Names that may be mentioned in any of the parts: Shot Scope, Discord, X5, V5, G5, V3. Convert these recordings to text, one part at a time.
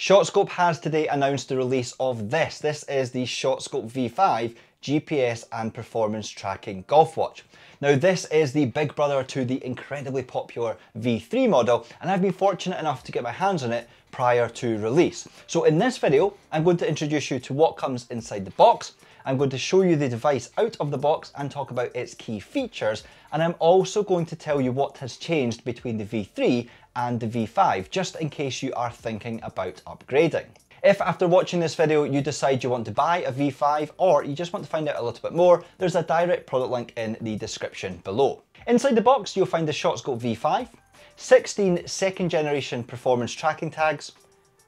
Shot Scope has today announced the release of this. This is the Shot Scope V5 GPS and Performance Tracking Golf Watch. Now this is the big brother to the incredibly popular V3 model, and I've been fortunate enough to get my hands on it prior to release. So in this video, I'm going to introduce you to what comes inside the box. I'm going to show you the device out of the box and talk about its key features, and I'm also going to tell you what has changed between the V3 and the V5, just in case you are thinking about upgrading. If after watching this video you decide you want to buy a V5 or you just want to find out a little bit more, there's a direct product link in the description below. Inside the box you'll find the Shot Scope V5, 16 second generation performance tracking tags,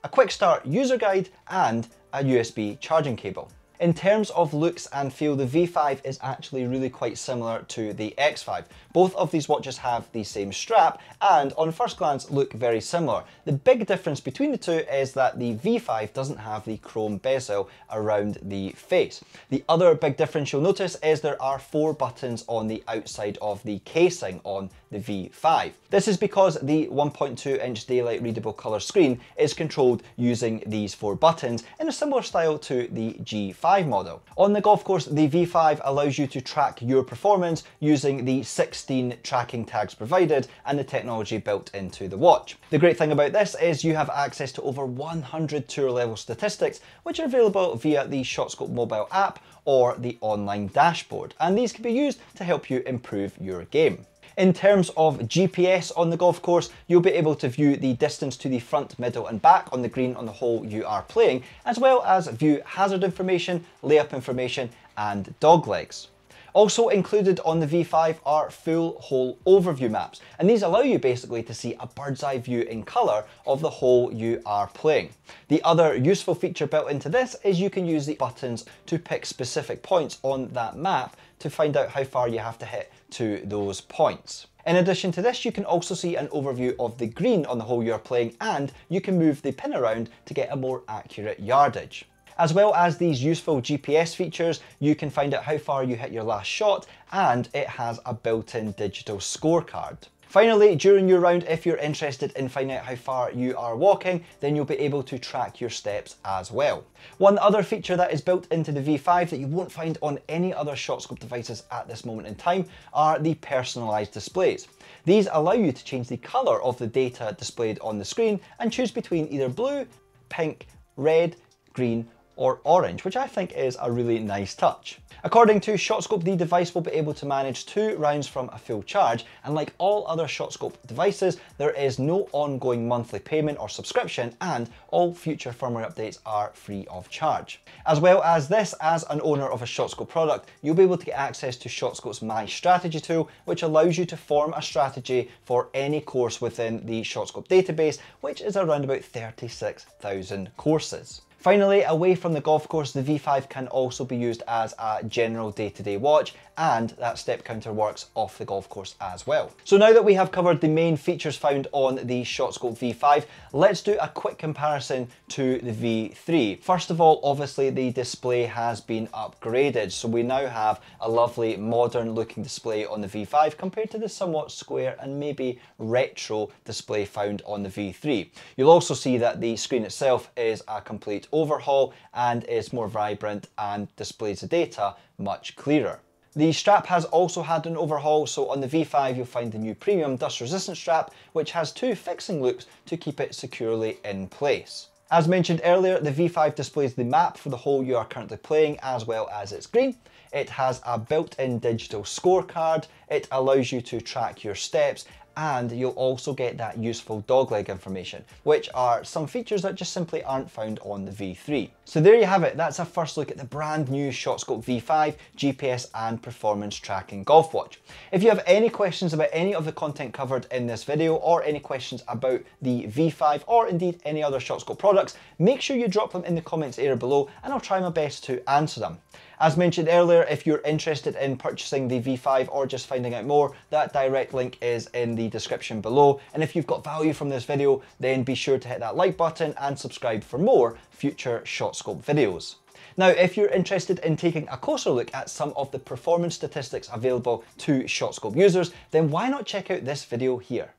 a quick start user guide and a USB charging cable. In terms of looks and feel, the V5 is actually really quite similar to the X5. Both of these watches have the same strap and on first glance look very similar. The big difference between the two is that the V5 doesn't have the chrome bezel around the face. The other big difference you'll notice is there are 4 buttons on the outside of the casing on the V5. This is because the 1.2-inch daylight readable color screen is controlled using these 4 buttons in a similar style to the G5 model. On the golf course, the V5 allows you to track your performance using the 16 tracking tags provided and the technology built into the watch. The great thing about this is you have access to over 100 tour level statistics, which are available via the Shot Scope mobile app or the online dashboard, and these can be used to help you improve your game. In terms of GPS on the golf course, you'll be able to view the distance to the front, middle and back on the green on the hole you are playing, as well as view hazard information, layup information and dog legs. Also included on the V5 are full hole overview maps, and these allow you basically to see a bird's eye view in colour of the hole you are playing. The other useful feature built into this is you can use the buttons to pick specific points on that map to find out how far you have to hit to those points. In addition to this, you can also see an overview of the green on the hole you are playing, and you can move the pin around to get a more accurate yardage. As well as these useful GPS features, you can find out how far you hit your last shot, and it has a built-in digital scorecard. Finally, during your round, if you're interested in finding out how far you are walking, then you'll be able to track your steps as well. One other feature that is built into the V5 that you won't find on any other Shot Scope devices at this moment in time are the personalised displays. These allow you to change the colour of the data displayed on the screen and choose between either blue, pink, red, green, or orange, which I think is a really nice touch. According to Shot Scope, the device will be able to manage 2 rounds from a full charge, and like all other Shot Scope devices, there is no ongoing monthly payment or subscription, and all future firmware updates are free of charge. As well as this, as an owner of a Shot Scope product, you'll be able to get access to Shot Scope's My Strategy tool, which allows you to form a strategy for any course within the Shot Scope database, which is around about 36,000 courses. Finally, away from the golf course, the V5 can also be used as a general day-to-day watch, and that step counter works off the golf course as well. So now that we have covered the main features found on the Shot Scope V5, let's do a quick comparison to the V3. First of all, obviously the display has been upgraded, so we now have a lovely modern looking display on the V5 compared to the somewhat square and maybe retro display found on the V3. You'll also see that the screen itself is a complete overhaul and is more vibrant and displays the data much clearer. The strap has also had an overhaul, so on the V5 you'll find the new premium dust resistant strap, which has 2 fixing loops to keep it securely in place. As mentioned earlier, the V5 displays the map for the hole you are currently playing as well as its green. It has a built-in digital scorecard, it allows you to track your steps, and you'll also get that useful dogleg information, which are some features that just simply aren't found on the V3. So there you have it, that's a first look at the brand new Shot Scope V5 GPS and Performance Tracking Golf Watch. If you have any questions about any of the content covered in this video or any questions about the V5 or indeed any other Shot Scope products, make sure you drop them in the comments area below and I'll try my best to answer them. As mentioned earlier, if you're interested in purchasing the V5 or just finding out more, that direct link is in the description below. And if you've got value from this video, then be sure to hit that like button and subscribe for more future Shot Scope videos. Now, if you're interested in taking a closer look at some of the performance statistics available to Shot Scope users, then why not check out this video here?